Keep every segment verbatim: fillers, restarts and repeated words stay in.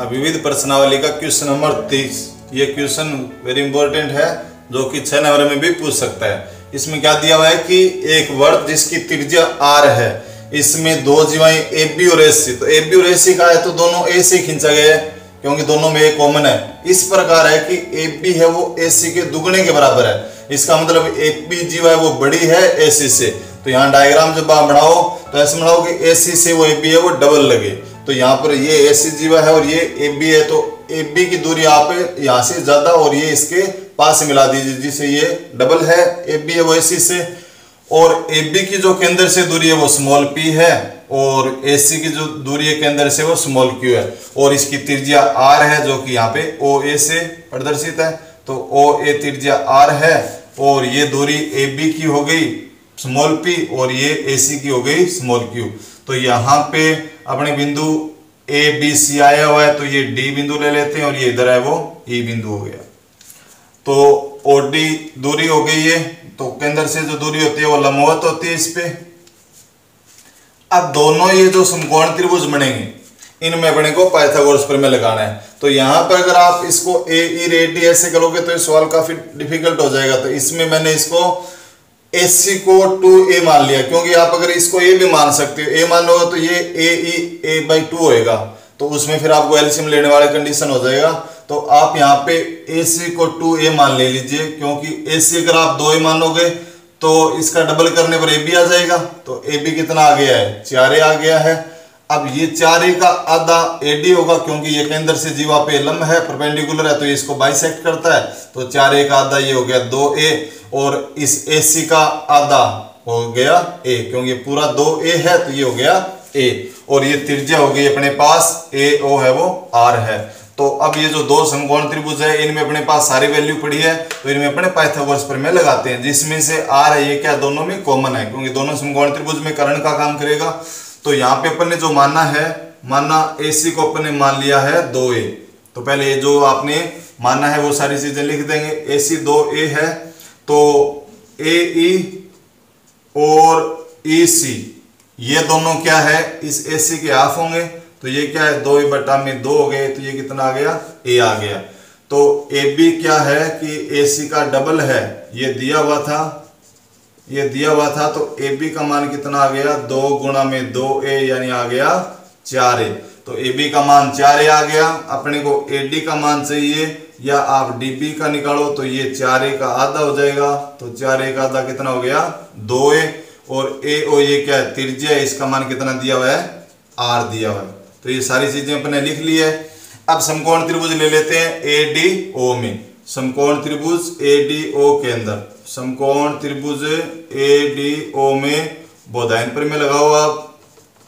अब विविध प्रश्नावली का क्वेश्चन नंबर तीस, ये क्वेश्चन वेरी इंपॉर्टेंट है जो कि छह नंबर में भी पूछ सकता है। इसमें क्या दिया हुआ है कि एक वर्ड जिसकी त्रिज्या आर है, इसमें दो जीवाएं ए बी और एस सी, तो ए बी और एस सी का है तो दोनों ए सी खींचा गया है क्योंकि दोनों में एक कॉमन है। इस प्रकार है कि ए बी है वो ए सी के दुगने के बराबर है, इसका मतलब ए बी जीवा है वो बड़ी है ए सी से। तो यहाँ डायग्राम जब आप बनाओ तो ऐसे बनाओ कि ए सी से वो ए बी है वो डबल लगे, तो यहाँ पर ये ए सी जीवा है और ये ए बी है, तो ए बी की दूरी आप यहाँ से ज्यादा और ये इसके पास मिला दीजिए जिससे ये डबल है, ए बी है वो ए सी से। और ए बी की जो केंद्र से दूरी है वो स्मॉल पी है और ए सी की जो दूरी है केंद्र से वो स्मॉल क्यू है और इसकी त्रिज्या आर है जो कि यहाँ पे ओ ए से प्रदर्शित है, तो ओ ए त्रिज्या आर है और ये दूरी ए बी की हो गई स्मॉल पी और ये ए सी की हो गई स्मॉल क्यू। तो यहाँ पे अपने बिंदु ए बी सी आया हुआ है तो ये डी बिंदु ले लेते हैं और ये इधर है वो ई बिंदु हो गया। तो ओ डी दूरी हो गई है, तो केंद्र से जो दूरी होती है वो लंबवत होती है इस पे। अब दोनों ये जो समकोण त्रिभुज बनेंगे इनमें अपने को पाइथागोरस प्रमेय लगाना है, तो यहाँ पर अगर आप इसको ए ई रे डी ऐसे करोगे तो ये सवाल काफी डिफिकल्ट हो जाएगा। तो इसमें मैंने इसको एसी को टू ए मान लिया क्योंकि आप अगर इसको ए भी मान सकते हो, ए मान लोगे तो ये ए ई ए बाई टू होएगा, तो उसमें फिर आपको एलसीएम लेने वाला कंडीशन हो जाएगा। तो आप यहाँ पे एसी को टू ए मान ले लीजिए क्योंकि एसी अगर आप दो ए मानोगे तो इसका डबल करने पर ए बी आ जाएगा, तो ए बी कितना आ गया है, चार ए आ गया है। अब ये चार ए का आधा ए डी होगा क्योंकि ये केंद्र से जीवा पे लंब है, परपेंडिकुलर है, तो ये इसको बाइसेक्ट करता है, तो चार ए का आधा ये हो गया दो ए और इस एसी का आधा हो गया ए क्योंकि पूरा दो ए है, तो ये हो गया ए और ये त्रिज्या हो गई अपने पास ए ओ है वो आर है। तो अब ये जो दो समकोण त्रिभुज है इनमें अपने पास सारी वैल्यू पड़ी है तो इनमें अपने पाइथागोरस प्रमेय लगाते हैं, जिसमें से आर है ये क्या दोनों में कॉमन है क्योंकि दोनों समकोण त्रिभुज में कर्ण का काम करेगा। तो यहाँ पे अपन ने जो माना है, माना एसी को अपन ने मान लिया है दो ए, तो पहले ये जो आपने माना है वो सारी चीजें लिख देंगे। एसी दो ए है तो ए ई और ई सी ये दोनों क्या है इस एसी के हाफ होंगे, तो ये क्या है दो ए बटा में दो हो गए, तो ये कितना आ गया ए आ गया। तो ए बी क्या है कि ए सी का डबल है, ये दिया हुआ था ये दिया हुआ था तो ए बी का मान कितना आ गया दो गुणा में दो ए यानी आ गया चार ए, तो ए बी का मान चार ए आ गया। अपने को ए डी का मान चाहिए या आप डी बी का निकालो तो ये चार ए का आधा हो जाएगा, तो चार ए का आधा कितना हो गया दो ए और ए ओ ये क्या है त्रिज्या, इसका मान कितना दिया हुआ है आर दिया हुआ है। तो ये सारी चीजें अपने लिख ली है। अब समकोण त्रिभुज ले लेते हैं ए डी ओ में, समकोण त्रिभुज ए डी ओ के अंदर, समकोण त्रिभुज ए डी ओ में बोधायन प्रमेय लगाओ आप,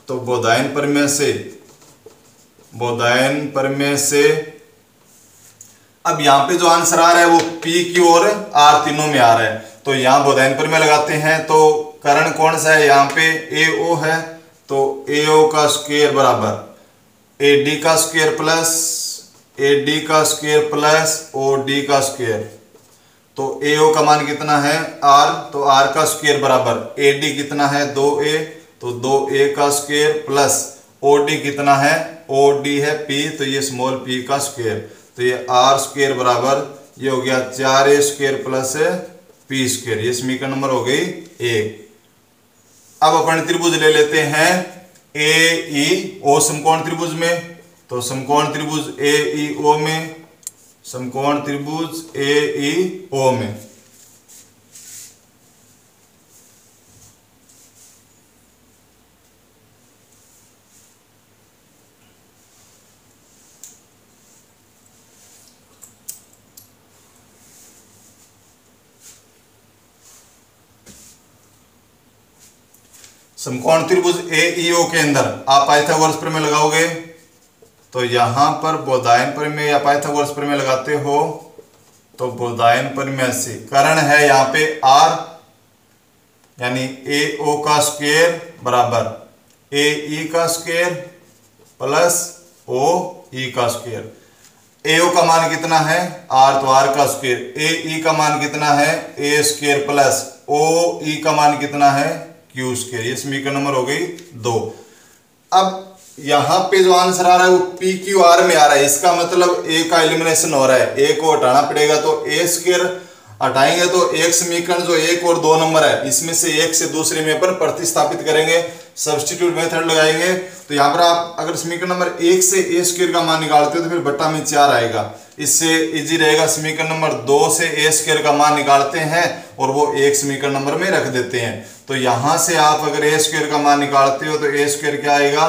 तो बोधायन प्रमेय से बोधायन प्रमेय से अब यहाँ पे जो आंसर आ रहा है वो पी क्यू और आर तीनों में आ रहा है, तो यहाँ बोधायन प्रमेय लगाते हैं। तो कर्ण कौन सा है यहाँ पे ए ओ है, तो ए ओ का स्क्वायर बराबर ए डी का स्क्वायर प्लस ए डी का स्क्वायर प्लस ओ डी का स्क्वायर, तो ए ओ का मान कितना है आर, तो आर का स्क्वायर बराबर ए डी कितना है दो ए, तो दो ए का स्क्वायर प्लस ओ डी कितना है ओ डी है पी, तो ये स्मॉल पी का स्क्वायर, तो ये आर स्क्वायर बराबर ये हो गया चार A square plus P square, ये समीकरण नंबर हो गई एक। अब अपन त्रिभुज ले लेते हैं ए ई ओ समकोण त्रिभुज में, तो समकोण त्रिभुज ए ई ओ में, समकोण त्रिभुज ए ई ओ में समकोण त्रिभुज एईओ के अंदर आप पाइथागोरस प्रमेय लगाओगे, तो यहाँ पर बोधायन प्रमेय या पाइथागोरस प्रमेय लगाते हो, तो बोधायन प्रमेय से कर्ण है यहाँ पे आर यानी एओ का स्क्वायर बराबर एई का स्क्वायर प्लस ओ ई का स्क्वायर, एओ का मान कितना है आर, तो आर का स्क्वायर, एई का मान कितना है ए स्क्वायर प्लस ओ ई का मान कितना है क्यू स्क्वायर, ये समीकरण नंबर हो गई दो। अब यहाँ पे जो आंसर आ रहा है वो पी क्यू आर में आ रहा है। इसका मतलब ए का एलिमिनेशन हो रहा है, ए को हटाना पड़ेगा तो ए स्क्वायर हटाएंगे तो एक समीकरण जो एक और दो नंबर है इसमें से एक से दूसरे में पर प्रतिस्थापित करेंगे, सब्स्टिट्यूट मेथड लगाएंगे। तो यहाँ पर आप अगर समीकरण नंबर एक से ए स्क्वायर का मान निकालते हो तो फिर बट्टा में चार आएगा, इससे इजी रहेगा। समीकरण नंबर दो से ए स्क्वायर का मान निकालते हैं और वो एक समीकरण नंबर में रख देते हैं। तो यहाँ से आप अगर ए स्क्वायर का मान निकालते हो तो ए स्क्वायर क्या आएगा,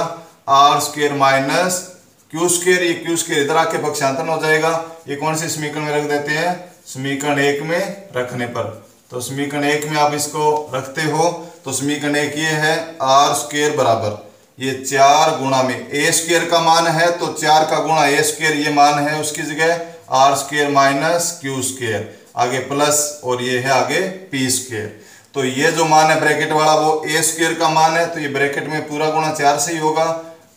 R square minus Q square, ये क्यू स्क्वायर इधर आके पक्षांतरण हो जाएगा। ये कौन से समीकरण में रख देते हैं, समीकरण एक में रखने पर। तो समीकरण एक में आप इसको रखते हो तो समीकरण एक ये है आर स्क्वायर बराबर ये चार गुणा में ए स्क्वायर का मान है तो चार का गुणा ए स्क्वायर ये मान है उसकी जगह R square minus Q square आगे प्लस और ये है आगे पी स्क्वायर। तो ये जो मान है ब्रैकेट वाला वो ए स्क्वायर का मान है तो ये ब्रैकेट में पूरा गुणा चार से ही होगा।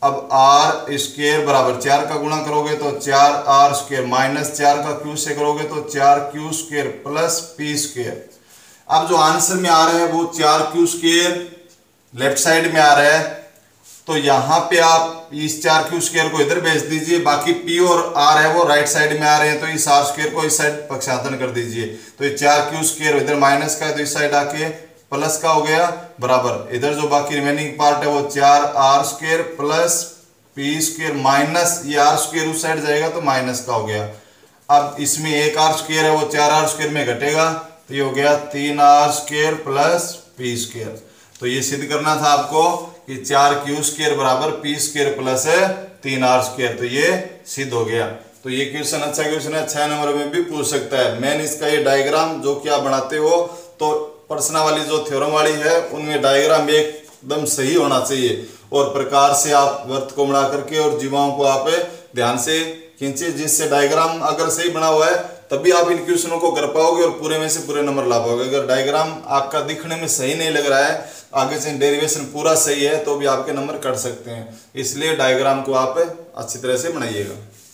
अब आर स्क्वायर बराबर चार का गुणा करोगे तो चार आर स्क्वायर माइनस चार का क्यू से करोगे तो चार Q square plus P square. अब जो आंसर में आ रहा है वो चार क्यू स्क्वायर लेफ्ट साइड में आ रहा है तो यहाँ पे आप इस चार क्यू स्क्वायर को इधर भेज दीजिए, बाकी पी और आर है वो राइट साइड में आ रहे हैं तो इस आर स्क्वायर को इस साइड पक्षांतरण कर दीजिए। तो ये चार क्यू स्क्वायर इधर माइनस का है तो इस साइड आके प्लस का हो गया बराबर, इधर जो बाकी रिमेनिंग पार्ट है वो चार R square plus P square minus ये आर स्क्वायर उस साइड जाएगा तो माइनस का हो गया। अब इसमें एक आर स्क्वायर है वो चार आर स्क्वायर में घटेगा तो ये हो गया तीन R square plus P square. तो ये सिद्ध करना था आपको कि चार क्यू स्क्वायर बराबर पी स्क्वायर प्लस तीन आर स्क्वायर, तो ये सिद्ध हो गया। तो ये क्वेश्चन अच्छा क्वेश्चन है, छह नंबर में भी पूछ सकता है। मेन इसका ये डायग्राम जो कि आप बनाते हो तो पर्सना वाली जो थ्योरम वाली है उनमें डायग्राम एकदम सही होना चाहिए और प्रकार से आप वर्त को बढ़ा करके और जीवाओं को आप ध्यान से खींचे, जिससे डायग्राम अगर सही बना हुआ है तभी आप इन क्वेश्चनों को कर पाओगे और पूरे में से पूरे नंबर ला पाओगे। अगर डायग्राम आपका दिखने में सही नहीं लग रहा है, आगे से डेरिवेशन पूरा सही है तो भी आपके नंबर कट सकते हैं, इसलिए डायग्राम को आप अच्छी तरह से बनाइएगा।